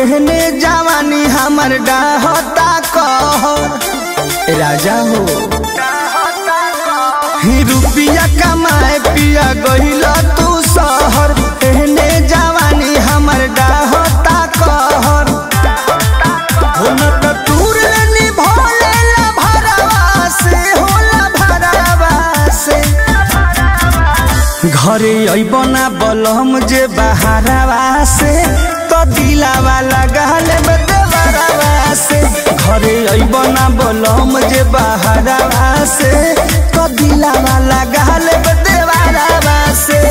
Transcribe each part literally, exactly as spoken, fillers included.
एहने जवानी हमर डहता कहर राजा हो रुपया कमाए पिया गइल तू शहर। एहने जवानी हमर डहता कहर घरे अइब ना बलम जे बहरावा से तो दिलवा लगाल देवरवा से। घरे अइब ना बलम जे बहरावा से तो दिलवा लगाल देवरवा से।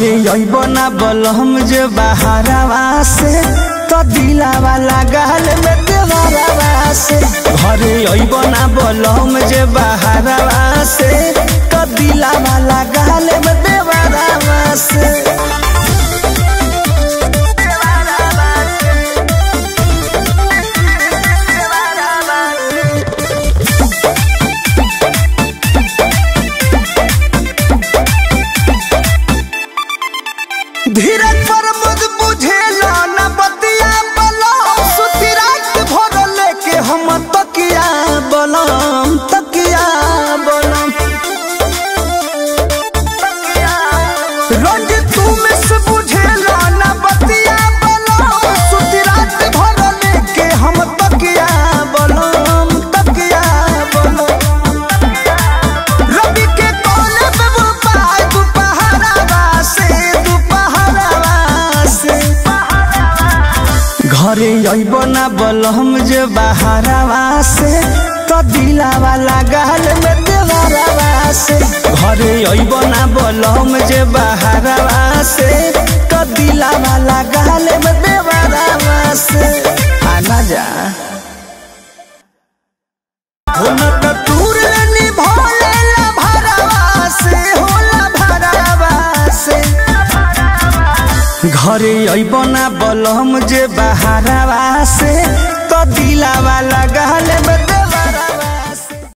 घरे अइब ना बलम जे बहरावा से तो दिलवा लगाल देवरवा से। घरे अइब ना बलम जे बहरावा से तो दिलवा लगाल देवरवा से। धीरज पर मुझ बुझेला ना बतिया बलम सुती रात भर लेके हम तकिया बलम तकिया बलम रोज तुम से बुझेला ना बतिया बलम सुती रात भर लेके हम तकिया बलम तकिया बलम। रवि के कोने पे बुपाय दुपहरावा से घरे अइब ना बलम जे बहरावा से तो दिलवा लगाल देवरवा से। घरे अइब ना बलम जे बहरावा से तो दिलवा लगाल देवरवा से। आना जा घरे अइब ना बलम जे बहरावा से तो दिलवा लगाल।